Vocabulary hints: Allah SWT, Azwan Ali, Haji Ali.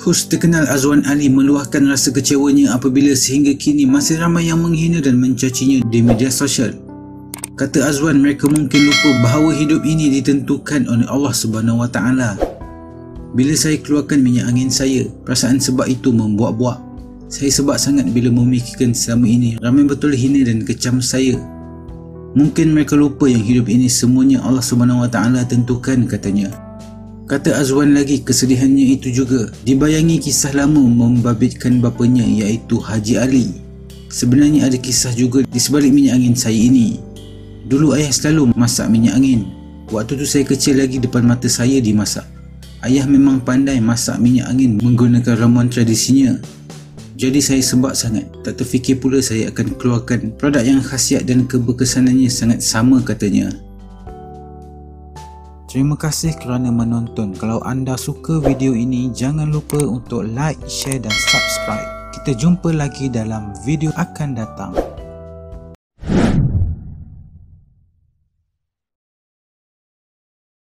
Hus terkenal Azwan Ali meluahkan rasa kecewanya apabila sehingga kini masih ramai yang menghina dan mencacinya di media sosial. Kata Azwan, mereka mungkin lupa bahawa hidup ini ditentukan oleh Allah SWT. Bila saya keluarkan minyak angin saya, perasaan sebab itu membuak-buak. Saya sebab sangat bila memikirkan selama ini ramai betul hina dan kecam saya. Mungkin mereka lupa yang hidup ini semuanya Allah SWT tentukan, katanya. Kata Azwan lagi, kesedihannya itu juga dibayangi kisah lama membabitkan bapanya iaitu Haji Ali. Sebenarnya ada kisah juga di sebalik minyak angin saya ini. Dulu ayah selalu masak minyak angin. Waktu tu saya kecil lagi, depan mata saya dimasak. Ayah memang pandai masak minyak angin menggunakan ramuan tradisinya. Jadi saya sebab sangat. Tak terfikir pula saya akan keluarkan produk yang khasiat dan keberkesanannya sangat sama, katanya. Terima kasih kerana menonton. Kalau anda suka video ini, jangan lupa untuk like, share dan subscribe. Kita jumpa lagi dalam video akan datang.